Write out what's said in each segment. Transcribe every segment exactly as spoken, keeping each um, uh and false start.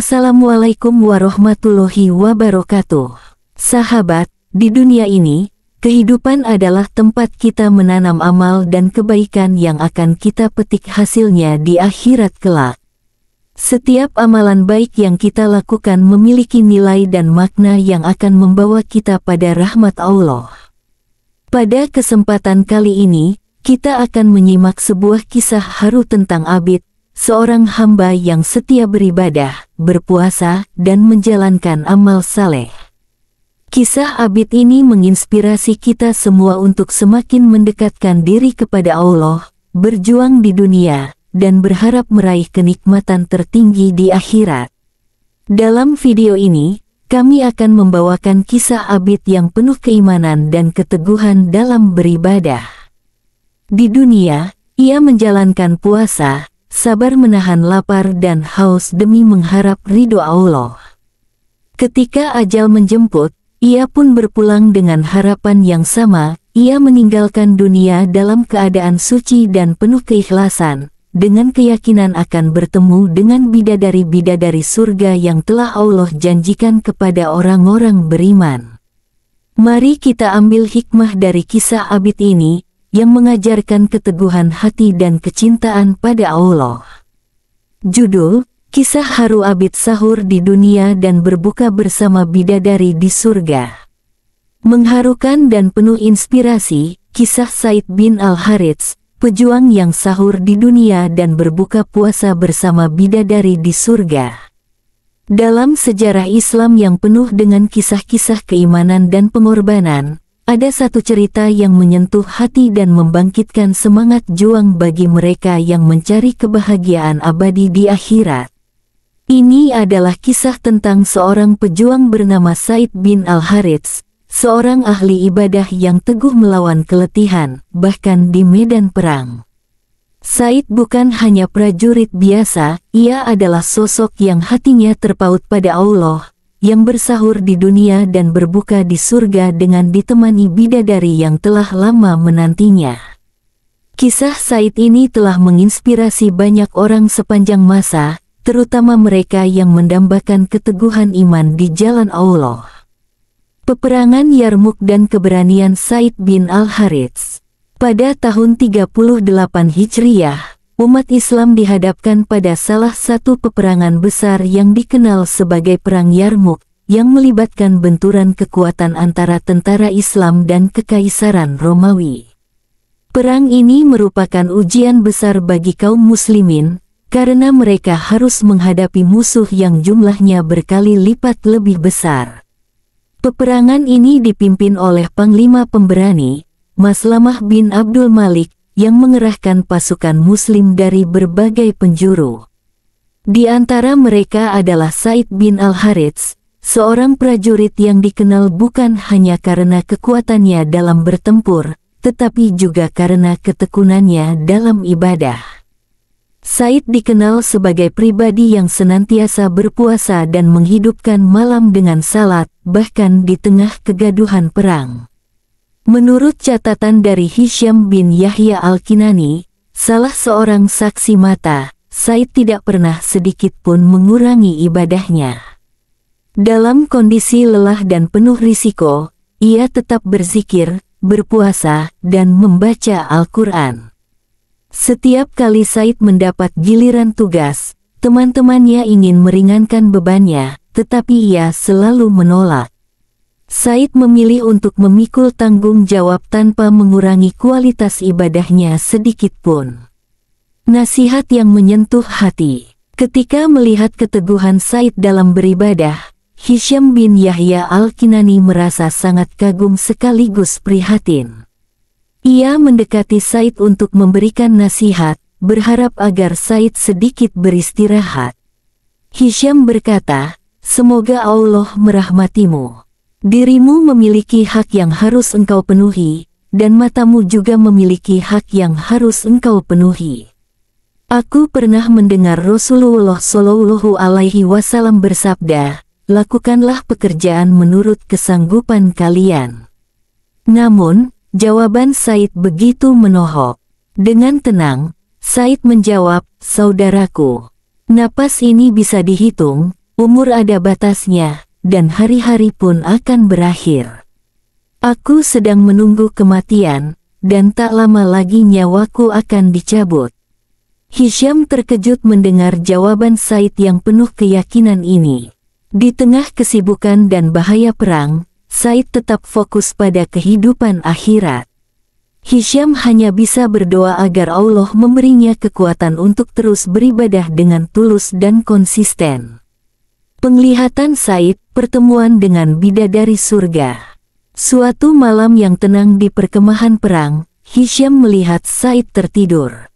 Assalamualaikum warahmatullahi wabarakatuh. Sahabat, di dunia ini, kehidupan adalah tempat kita menanam amal dan kebaikan yang akan kita petik hasilnya di akhirat kelak. Setiap amalan baik yang kita lakukan memiliki nilai dan makna yang akan membawa kita pada rahmat Allah. Pada kesempatan kali ini, kita akan menyimak sebuah kisah haru tentang Abid, seorang hamba yang setia beribadah, berpuasa, dan menjalankan amal saleh. Kisah Abid ini menginspirasi kita semua untuk semakin mendekatkan diri kepada Allah, berjuang di dunia, dan berharap meraih kenikmatan tertinggi di akhirat. Dalam video ini, kami akan membawakan kisah Abid yang penuh keimanan dan keteguhan dalam beribadah. Di dunia, ia menjalankan puasa, sabar menahan lapar dan haus demi mengharap ridho Allah. Ketika ajal menjemput, ia pun berpulang dengan harapan yang sama. Ia meninggalkan dunia dalam keadaan suci dan penuh keikhlasan, dengan keyakinan akan bertemu dengan bidadari-bidadari surga yang telah Allah janjikan kepada orang-orang beriman. Mari kita ambil hikmah dari kisah Abid ini, yang mengajarkan keteguhan hati dan kecintaan pada Allah. Judul: Kisah haru Abid sahur di dunia dan berbuka bersama bidadari di surga. Mengharukan dan penuh inspirasi, kisah Sa'id bin Al-Harith, pejuang yang sahur di dunia dan berbuka puasa bersama bidadari di surga. Dalam sejarah Islam yang penuh dengan kisah-kisah keimanan dan pengorbanan, ada satu cerita yang menyentuh hati dan membangkitkan semangat juang bagi mereka yang mencari kebahagiaan abadi di akhirat. Ini adalah kisah tentang seorang pejuang bernama Sa'id bin Al-Harith, seorang ahli ibadah yang teguh melawan keletihan, bahkan di medan perang. Sa'id bukan hanya prajurit biasa, ia adalah sosok yang hatinya terpaut pada Allah, yang bersahur di dunia dan berbuka di surga dengan ditemani bidadari yang telah lama menantinya. Kisah Sa'id ini telah menginspirasi banyak orang sepanjang masa, terutama mereka yang mendambakan keteguhan iman di jalan Allah. Peperangan Yarmuk dan keberanian Sa'id bin Al-Harith. Pada tahun tiga puluh delapan Hijriah, umat Islam dihadapkan pada salah satu peperangan besar yang dikenal sebagai Perang Yarmuk, yang melibatkan benturan kekuatan antara tentara Islam dan Kekaisaran Romawi. Perang ini merupakan ujian besar bagi kaum muslimin, karena mereka harus menghadapi musuh yang jumlahnya berkali lipat lebih besar. Peperangan ini dipimpin oleh Panglima Pemberani, Maslamah bin Abdul Malik, yang mengerahkan pasukan muslim dari berbagai penjuru. Di antara mereka adalah Sa'id bin Al-Harith, seorang prajurit yang dikenal bukan hanya karena kekuatannya dalam bertempur, tetapi juga karena ketekunannya dalam ibadah. Sa'id dikenal sebagai pribadi yang senantiasa berpuasa dan menghidupkan malam dengan salat, bahkan di tengah kegaduhan perang. Menurut catatan dari Hisyam bin Yahya Al-Kinani, salah seorang saksi mata, Sa'id tidak pernah sedikit pun mengurangi ibadahnya. Dalam kondisi lelah dan penuh risiko, ia tetap berzikir, berpuasa, dan membaca Al-Qur'an. Setiap kali Sa'id mendapat giliran tugas, teman-temannya ingin meringankan bebannya, tetapi ia selalu menolak. Sa'id memilih untuk memikul tanggung jawab tanpa mengurangi kualitas ibadahnya sedikitpun. Nasihat yang menyentuh hati. Ketika melihat keteguhan Sa'id dalam beribadah, Hisyam bin Yahya Al-Kinani merasa sangat kagum sekaligus prihatin. Ia mendekati Sa'id untuk memberikan nasihat, berharap agar Sa'id sedikit beristirahat. Hisyam berkata, "Semoga Allah merahmatimu. Dirimu memiliki hak yang harus engkau penuhi, dan matamu juga memiliki hak yang harus engkau penuhi. Aku pernah mendengar Rasulullah Shallallahu Alaihi Wasallam bersabda, 'Lakukanlah pekerjaan menurut kesanggupan kalian.' Namun, jawaban Sa'id begitu menohok. Dengan tenang, Sa'id menjawab, 'Saudaraku, napas ini bisa dihitung, Umur ada batasnya, dan hari-hari pun akan berakhir. Aku sedang menunggu kematian, dan tak lama lagi nyawaku akan dicabut." Hisyam terkejut mendengar jawaban Sa'id yang penuh keyakinan ini. Di tengah kesibukan dan bahaya perang, Sa'id tetap fokus pada kehidupan akhirat. Hisyam hanya bisa berdoa agar Allah memberinya kekuatan untuk terus beribadah dengan tulus dan konsisten. Penglihatan Sa'id, pertemuan dengan bidadari surga. Suatu malam yang tenang di perkemahan perang, Hisyam melihat Sa'id tertidur.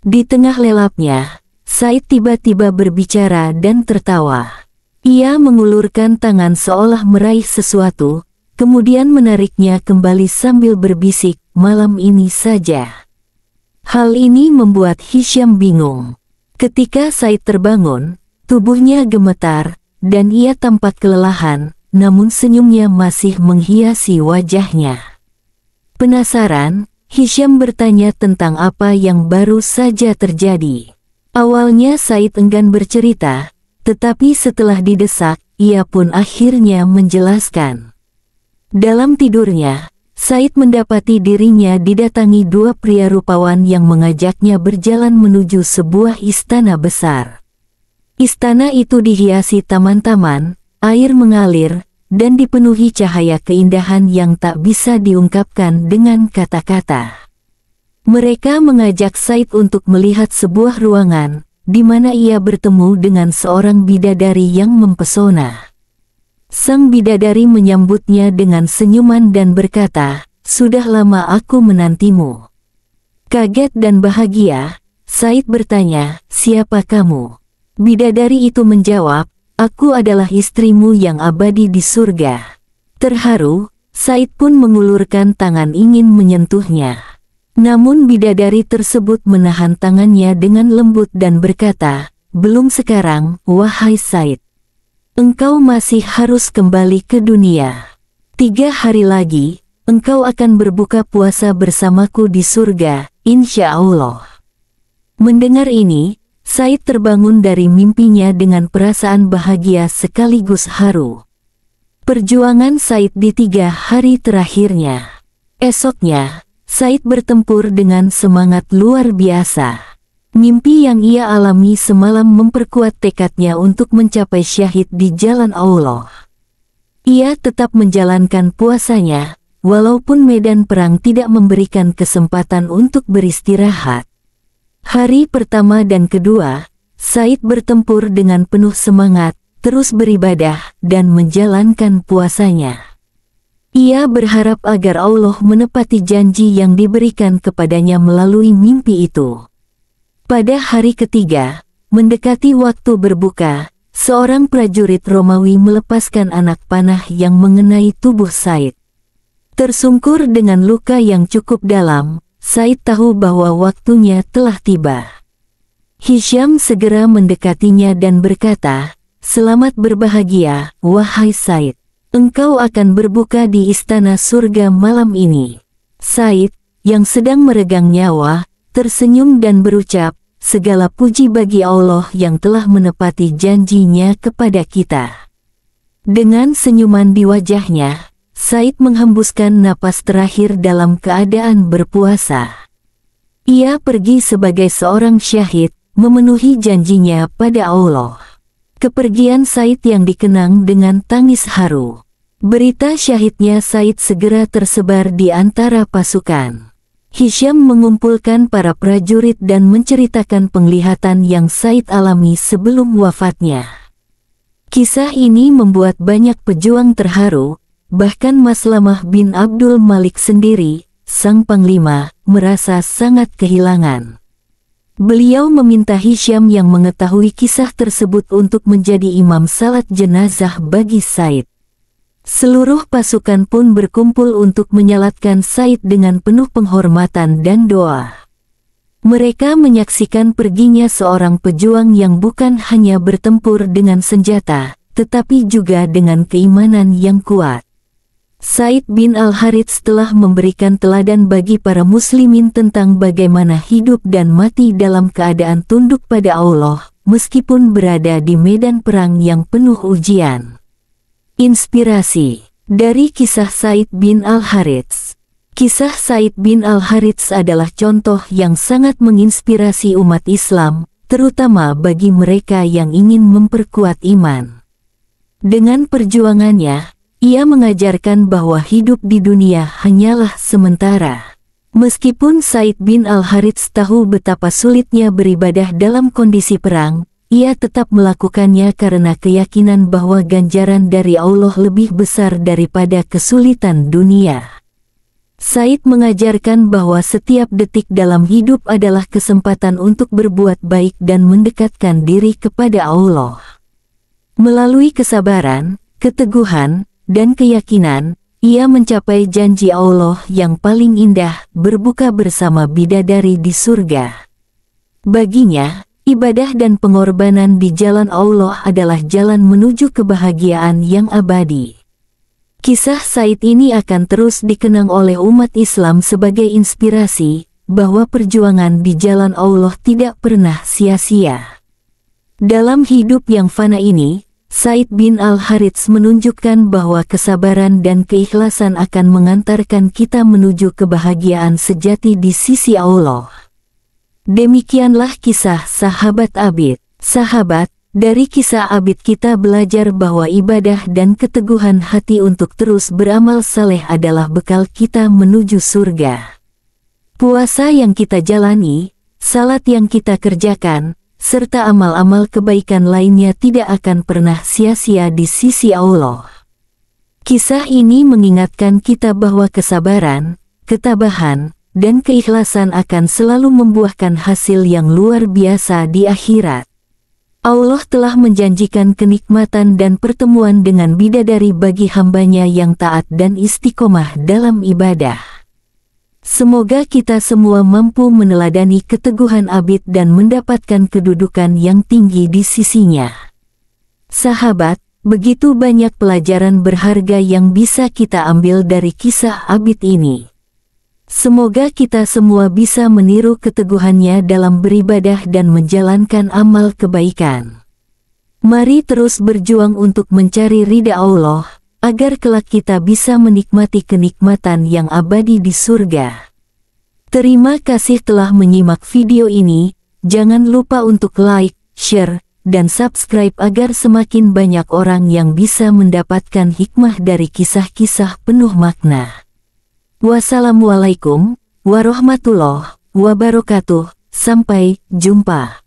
Di tengah lelapnya, Sa'id tiba-tiba berbicara dan tertawa. Ia mengulurkan tangan seolah meraih sesuatu, kemudian menariknya kembali sambil berbisik, "Malam ini saja." Hal ini membuat Hisyam bingung. Ketika Sa'id terbangun, tubuhnya gemetar, dan ia tampak kelelahan, namun senyumnya masih menghiasi wajahnya. Penasaran, Hisyam bertanya tentang apa yang baru saja terjadi. Awalnya Sa'id enggan bercerita, tetapi setelah didesak, ia pun akhirnya menjelaskan. Dalam tidurnya, Sa'id mendapati dirinya didatangi dua pria rupawan yang mengajaknya berjalan menuju sebuah istana besar. Istana itu dihiasi taman-taman, air mengalir, dan dipenuhi cahaya keindahan yang tak bisa diungkapkan dengan kata-kata. Mereka mengajak Sa'id untuk melihat sebuah ruangan, di mana ia bertemu dengan seorang bidadari yang mempesona. Sang bidadari menyambutnya dengan senyuman dan berkata, "Sudah lama aku menantimu." Kaget dan bahagia, Sa'id bertanya, "Siapa kamu?" Bidadari itu menjawab, "Aku adalah istrimu yang abadi di surga." Terharu, Sa'id pun mengulurkan tangan ingin menyentuhnya. Namun bidadari tersebut menahan tangannya dengan lembut dan berkata, "Belum sekarang, wahai Sa'id. Engkau masih harus kembali ke dunia. Tiga hari lagi, engkau akan berbuka puasa bersamaku di surga, insya Allah." Mendengar ini, Sa'id terbangun dari mimpinya dengan perasaan bahagia sekaligus haru. Perjuangan Sa'id di tiga hari terakhirnya. Esoknya, Sa'id bertempur dengan semangat luar biasa. Mimpi yang ia alami semalam memperkuat tekadnya untuk mencapai syahid di jalan Allah. Ia tetap menjalankan puasanya, walaupun medan perang tidak memberikan kesempatan untuk beristirahat. Hari pertama dan kedua, Sa'id bertempur dengan penuh semangat, terus beribadah, dan menjalankan puasanya. Ia berharap agar Allah menepati janji yang diberikan kepadanya melalui mimpi itu. Pada hari ketiga, mendekati waktu berbuka, seorang prajurit Romawi melepaskan anak panah yang mengenai tubuh Sa'id. Tersungkur dengan luka yang cukup dalam, Sa'id tahu bahwa waktunya telah tiba. Hisyam segera mendekatinya dan berkata, "Selamat berbahagia, wahai Sa'id. Engkau akan berbuka di istana surga malam ini." Sa'id, yang sedang meregang nyawa, tersenyum dan berucap, "Segala puji bagi Allah yang telah menepati janjinya kepada kita." Dengan senyuman di wajahnya, Sa'id menghembuskan napas terakhir dalam keadaan berpuasa. Ia pergi sebagai seorang syahid, memenuhi janjinya pada Allah. Kepergian Sa'id yang dikenang dengan tangis haru. Berita syahidnya Sa'id segera tersebar di antara pasukan. Hisyam mengumpulkan para prajurit dan menceritakan penglihatan yang Sa'id alami sebelum wafatnya. Kisah ini membuat banyak pejuang terharu, bahkan Maslamah bin Abdul Malik sendiri, sang panglima, merasa sangat kehilangan. Beliau meminta Hisyam yang mengetahui kisah tersebut untuk menjadi imam salat jenazah bagi Sa'id. Seluruh pasukan pun berkumpul untuk menyalatkan Sa'id dengan penuh penghormatan dan doa. Mereka menyaksikan perginya seorang pejuang yang bukan hanya bertempur dengan senjata, tetapi juga dengan keimanan yang kuat. Sa'id bin Al-Harith telah memberikan teladan bagi para muslimin tentang bagaimana hidup dan mati dalam keadaan tunduk pada Allah, meskipun berada di medan perang yang penuh ujian. Inspirasi dari kisah Sa'id bin Al-Harith. Kisah Sa'id bin Al-Harith adalah contoh yang sangat menginspirasi umat Islam, terutama bagi mereka yang ingin memperkuat iman. Dengan perjuangannya, ia mengajarkan bahwa hidup di dunia hanyalah sementara. Meskipun Sa'id bin Al-Harith tahu betapa sulitnya beribadah dalam kondisi perang, ia tetap melakukannya karena keyakinan bahwa ganjaran dari Allah lebih besar daripada kesulitan dunia. Sa'id mengajarkan bahwa setiap detik dalam hidup adalah kesempatan untuk berbuat baik dan mendekatkan diri kepada Allah. Melalui kesabaran, keteguhan, dan keyakinan, ia mencapai janji Allah yang paling indah, berbuka bersama bidadari di surga. Baginya, ibadah dan pengorbanan di jalan Allah adalah jalan menuju kebahagiaan yang abadi. Kisah Sa'id ini akan terus dikenang oleh umat Islam sebagai inspirasi bahwa perjuangan di jalan Allah tidak pernah sia-sia. Dalam hidup yang fana ini, Sa'id bin Al-Harith menunjukkan bahwa kesabaran dan keikhlasan akan mengantarkan kita menuju kebahagiaan sejati di sisi Allah. Demikianlah kisah sahabat Abid. Sahabat, dari kisah Abid kita belajar bahwa ibadah dan keteguhan hati untuk terus beramal saleh adalah bekal kita menuju surga. Puasa yang kita jalani, salat yang kita kerjakan, serta amal-amal kebaikan lainnya tidak akan pernah sia-sia di sisi Allah. Kisah ini mengingatkan kita bahwa kesabaran, ketabahan, dan keikhlasan akan selalu membuahkan hasil yang luar biasa di akhirat. Allah telah menjanjikan kenikmatan dan pertemuan dengan bidadari bagi hambanya yang taat dan istiqomah dalam ibadah. Semoga kita semua mampu meneladani keteguhan Abid dan mendapatkan kedudukan yang tinggi di sisinya. Sahabat, begitu banyak pelajaran berharga yang bisa kita ambil dari kisah Abid ini. Semoga kita semua bisa meniru keteguhannya dalam beribadah dan menjalankan amal kebaikan. Mari terus berjuang untuk mencari ridha Allah, agar kelak kita bisa menikmati kenikmatan yang abadi di surga. Terima kasih telah menyimak video ini. Jangan lupa untuk like, share, dan subscribe agar semakin banyak orang yang bisa mendapatkan hikmah dari kisah-kisah penuh makna. Wassalamualaikum warahmatullahi wabarakatuh. Sampai jumpa.